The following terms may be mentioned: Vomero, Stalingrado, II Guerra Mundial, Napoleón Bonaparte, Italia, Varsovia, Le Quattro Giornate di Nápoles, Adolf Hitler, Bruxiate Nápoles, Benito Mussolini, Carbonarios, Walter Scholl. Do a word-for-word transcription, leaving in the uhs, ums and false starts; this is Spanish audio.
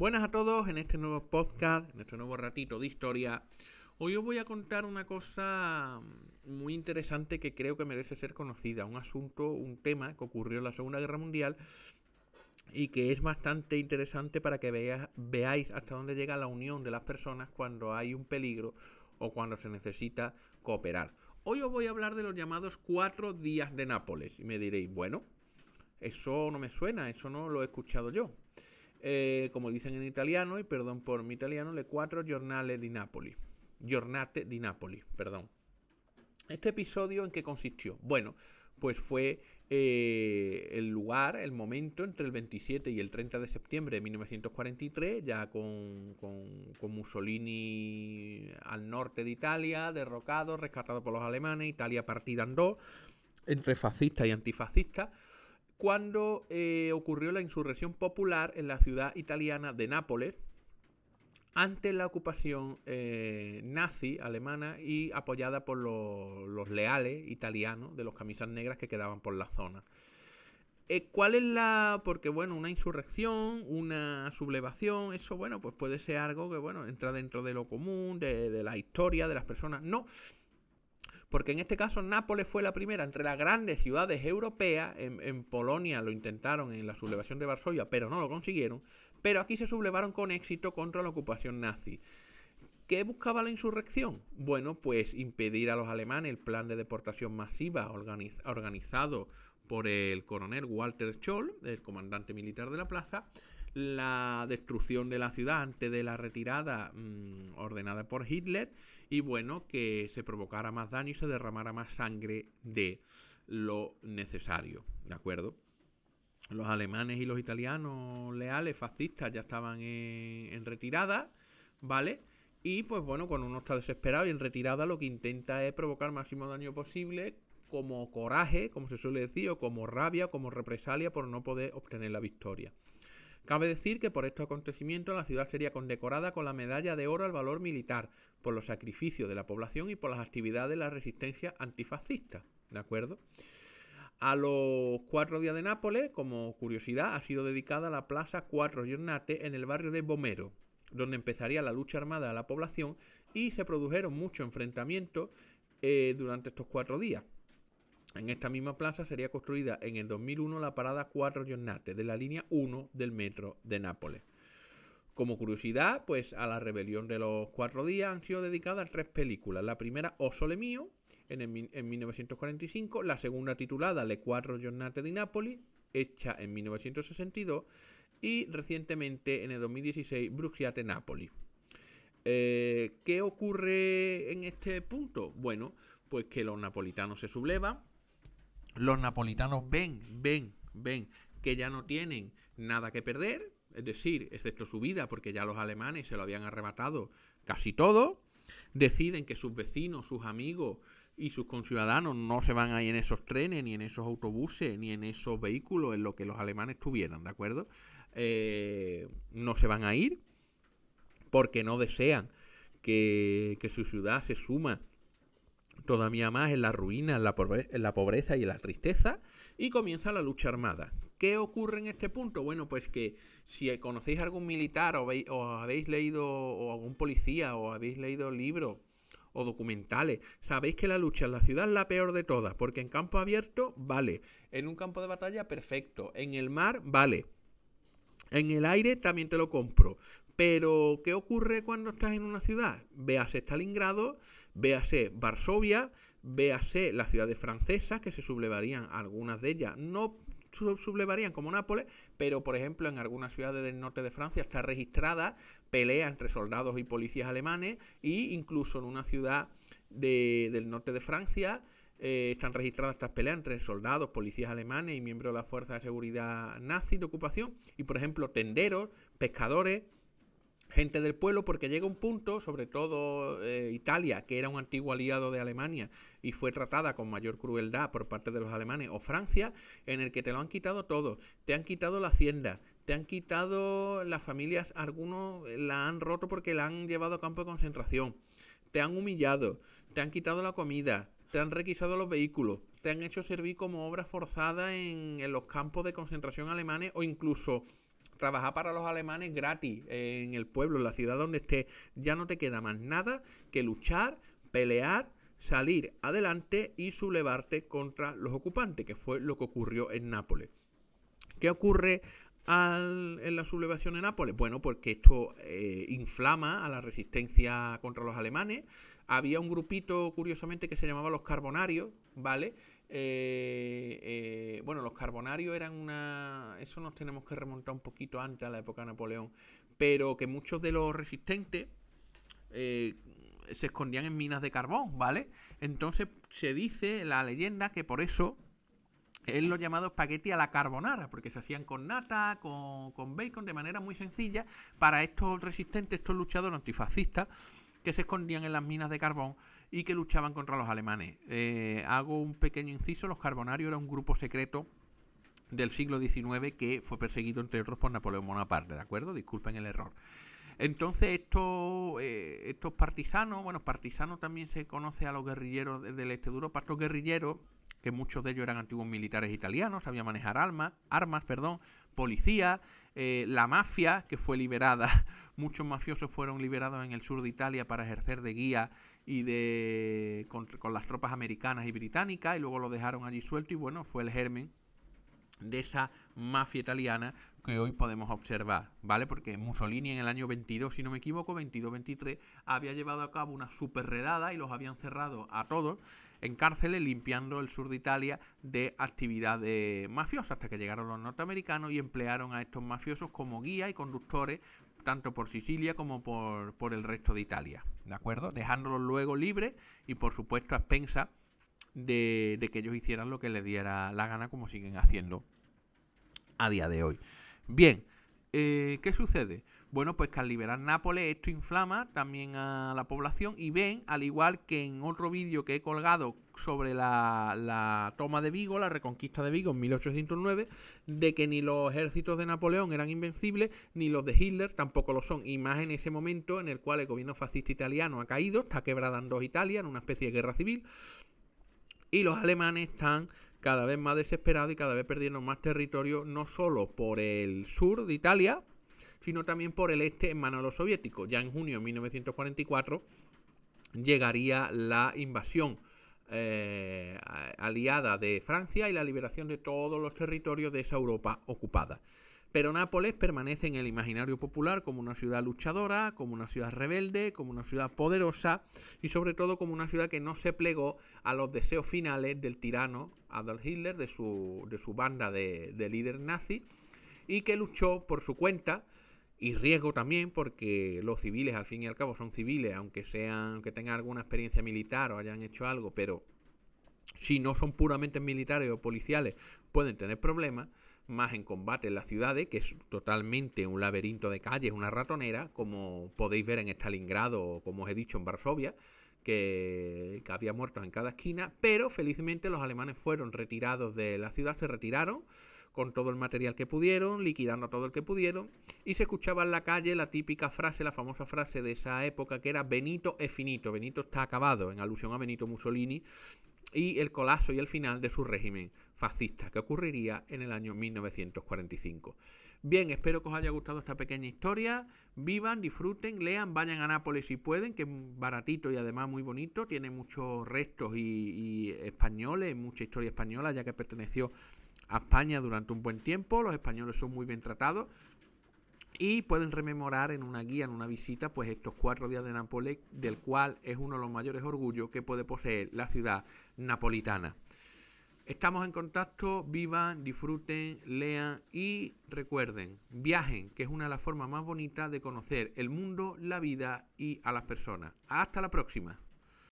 Buenas a todos en este nuevo podcast, en este nuevo ratito de historia. Hoy os voy a contar una cosa muy interesante que creo que merece ser conocida. Un asunto, un tema que ocurrió en la Segunda Guerra Mundial y que es bastante interesante para que vea, veáis hasta dónde llega la unión de las personas cuando hay un peligro o cuando se necesita cooperar. Hoy os voy a hablar de los llamados cuatro días de Nápoles. Y me diréis, bueno, eso no me suena, eso no lo he escuchado yo. Eh, como dicen en italiano, y perdón por mi italiano, Le Quattro Giornate di Nápoles. Giornate di Nápoles, perdón. Este episodio, ¿en qué consistió? Bueno, pues fue eh, el lugar, el momento entre el veintisiete y el treinta de septiembre de mil novecientos cuarenta y tres, ya con, con, con Mussolini al norte de Italia, derrocado, rescatado por los alemanes, Italia partida en dos, entre fascistas y antifascistas, cuando eh, ocurrió la insurrección popular en la ciudad italiana de Nápoles ante la ocupación eh, nazi alemana y apoyada por lo, los leales italianos de los camisas negras que quedaban por la zona. Eh, ¿Cuál es la...? Porque, bueno, una insurrección, una sublevación, eso, bueno, pues puede ser algo que, bueno, entra dentro de lo común, de, de la historia, de las personas. No. Porque en este caso Nápoles fue la primera entre las grandes ciudades europeas. En, en Polonia lo intentaron en la sublevación de Varsovia, pero no lo consiguieron. Pero aquí se sublevaron con éxito contra la ocupación nazi. ¿Qué buscaba la insurrección? Bueno, pues impedir a los alemanes el plan de deportación masiva organiz, organizado por el coronel Walter Scholl, el comandante militar de la plaza, la destrucción de la ciudad antes de la retirada mmm, ordenada por Hitler y, bueno, que se provocara más daño y se derramara más sangre de lo necesario, ¿de acuerdo? Los alemanes y los italianos leales, fascistas, ya estaban en, en retirada, ¿vale? Y, pues bueno, cuando uno está desesperado y en retirada lo que intenta es provocar el máximo daño posible como coraje, como se suele decir, o como rabia, como represalia por no poder obtener la victoria. Cabe decir que por estos acontecimientos la ciudad sería condecorada con la medalla de oro al valor militar, por los sacrificios de la población y por las actividades de la resistencia antifascista, ¿de acuerdo? A los cuatro días de Nápoles, como curiosidad, ha sido dedicada la plaza Quattro Giornate en el barrio de Vomero, donde empezaría la lucha armada de la población y se produjeron muchos enfrentamientos eh, durante estos cuatro días. En esta misma plaza sería construida en el dos mil uno la parada Quattro Giornate de la línea uno del metro de Nápoles. Como curiosidad, pues a la rebelión de los cuatro días han sido dedicadas tres películas. La primera, O Sole Mio, en, el, en mil novecientos cuarenta y cinco. La segunda, titulada Le Quattro Giornate di Nápoles, hecha en mil novecientos sesenta y dos. Y recientemente, en el dos mil dieciséis, Bruxiate Nápoles. Eh, ¿Qué ocurre en este punto? Bueno, pues que los napolitanos se sublevan. Los napolitanos ven, ven, ven que ya no tienen nada que perder, es decir, excepto su vida, porque ya los alemanes se lo habían arrebatado casi todo. Deciden que sus vecinos, sus amigos y sus conciudadanos no se van ahí en esos trenes, ni en esos autobuses, ni en esos vehículos en los que los alemanes tuvieran, ¿de acuerdo? Eh, no se van a ir porque no desean que, que su ciudad se suma todavía más en la ruina, en la, pobre- en la pobreza y en la tristeza, y comienza la lucha armada. ¿Qué ocurre en este punto? Bueno, pues que si conocéis algún militar o, veis, o habéis leído, o algún policía, o habéis leído libros o documentales, sabéis que la lucha en la ciudad es la peor de todas, porque en campo abierto, vale, en un campo de batalla, perfecto, en el mar, vale, en el aire también te lo compro. Pero, ¿qué ocurre cuando estás en una ciudad? Véase Stalingrado, véase Varsovia, véase las ciudades francesas, que se sublevarían algunas de ellas. No sublevarían como Nápoles, pero, por ejemplo, en algunas ciudades del norte de Francia está registrada pelea entre soldados y policías alemanes, e incluso en una ciudad de, del norte de Francia eh, están registradas estas peleas entre soldados, policías alemanes y miembros de la fuerza de seguridad nazi de ocupación. Y, por ejemplo, tenderos, pescadores, gente del pueblo, porque llega un punto, sobre todo eh, Italia, que era un antiguo aliado de Alemania y fue tratada con mayor crueldad por parte de los alemanes, o Francia, en el que te lo han quitado todo. Te han quitado la hacienda, te han quitado las familias, algunos la han roto porque la han llevado a campo de concentración, te han humillado, te han quitado la comida, te han requisado los vehículos, te han hecho servir como obra forzada en, en los campos de concentración alemanes, o incluso trabajar para los alemanes gratis en el pueblo, en la ciudad donde estés. Ya no te queda más nada que luchar, pelear, salir adelante y sublevarte contra los ocupantes, que fue lo que ocurrió en Nápoles. ¿Qué ocurre Al, en la sublevación en Nápoles? Bueno, porque esto eh, inflama a la resistencia contra los alemanes. Había un grupito, curiosamente, que se llamaba los Carbonarios, ¿vale? Eh, eh, bueno, los Carbonarios eran una... Eso nos tenemos que remontar un poquito antes, a la época de Napoleón. Pero que muchos de los resistentes eh, se escondían en minas de carbón, ¿vale? Entonces se dice, la leyenda, que por eso es lo llamado espagueti a la carbonara, porque se hacían con nata, con, con bacon, de manera muy sencilla, para estos resistentes, estos luchadores antifascistas, que se escondían en las minas de carbón y que luchaban contra los alemanes. Eh, hago un pequeño inciso: los Carbonarios era un grupo secreto del siglo diecinueve que fue perseguido, entre otros, por Napoleón Bonaparte, ¿de acuerdo? Disculpen el error. Entonces estos, eh, estos partisanos, bueno, partisanos también se conoce a los guerrilleros del este de Europa, estos guerrilleros, que muchos de ellos eran antiguos militares italianos, sabían manejar armas, armas, perdón, policía, eh, la mafia, que fue liberada. Muchos mafiosos fueron liberados en el sur de Italia para ejercer de guía y de con, con las tropas americanas y británicas, y luego lo dejaron allí suelto, y bueno, fue el germen de esa mafia italiana que hoy podemos observar, ¿vale? Porque Mussolini en el año veintidós, si no me equivoco, veintidós veintitrés, había llevado a cabo una superredada y los habían cerrado a todos en cárceles, limpiando el sur de Italia de actividades mafiosas, hasta que llegaron los norteamericanos y emplearon a estos mafiosos como guía y conductores, tanto por Sicilia como por, por el resto de Italia, ¿de acuerdo? Dejándolos luego libres y, por supuesto, a expensas de, de que ellos hicieran lo que les diera la gana, como siguen haciendo a día de hoy. Bien, eh, ¿qué sucede? Bueno, pues que al liberar Nápoles, esto inflama también a la población, y ven, al igual que en otro vídeo que he colgado sobre la, la toma de Vigo, la reconquista de Vigo en mil ochocientos nueve, de que ni los ejércitos de Napoleón eran invencibles, ni los de Hitler tampoco lo son, y más en ese momento en el cual el gobierno fascista italiano ha caído, está quebrada en dos Italia, en una especie de guerra civil, y los alemanes están cada vez más desesperados y cada vez perdiendo más territorio, no solo por el sur de Italia, sino también por el este en manos de los soviéticos. Ya en junio de mil novecientos cuarenta y cuatro llegaría la invasión eh, aliada de Francia y la liberación de todos los territorios de esa Europa ocupada. Pero Nápoles permanece en el imaginario popular como una ciudad luchadora, como una ciudad rebelde, como una ciudad poderosa y sobre todo como una ciudad que no se plegó a los deseos finales del tirano Adolf Hitler, de su, de su banda de, de líder nazi, y que luchó por su cuenta y riesgo también, porque los civiles al fin y al cabo son civiles, aunque sean, que tengan alguna experiencia militar o hayan hecho algo, pero si no son puramente militares o policiales pueden tener problemas, más en combate en las ciudades, que es totalmente un laberinto de calles, una ratonera, como podéis ver en Stalingrado o como os he dicho en Varsovia, que, que había muertos en cada esquina. Pero felizmente los alemanes fueron retirados de la ciudad, se retiraron con todo el material que pudieron, liquidando a todo el que pudieron, y se escuchaba en la calle la típica frase, la famosa frase de esa época, que era Benito es finito, Benito está acabado, en alusión a Benito Mussolini y el colapso y el final de su régimen fascista, que ocurriría en el año mil novecientos cuarenta y cinco. Bien, espero que os haya gustado esta pequeña historia. Vivan, disfruten, lean, vayan a Nápoles si pueden, que es baratito y además muy bonito. Tiene muchos restos y, y españoles, mucha historia española, ya que perteneció a España durante un buen tiempo. Los españoles son muy bien tratados y pueden rememorar en una guía, en una visita, pues estos cuatro días de Nápoles, del cual es uno de los mayores orgullos que puede poseer la ciudad napolitana. Estamos en contacto, vivan, disfruten, lean y recuerden, viajen, que es una de las formas más bonitas de conocer el mundo, la vida y a las personas. Hasta la próxima.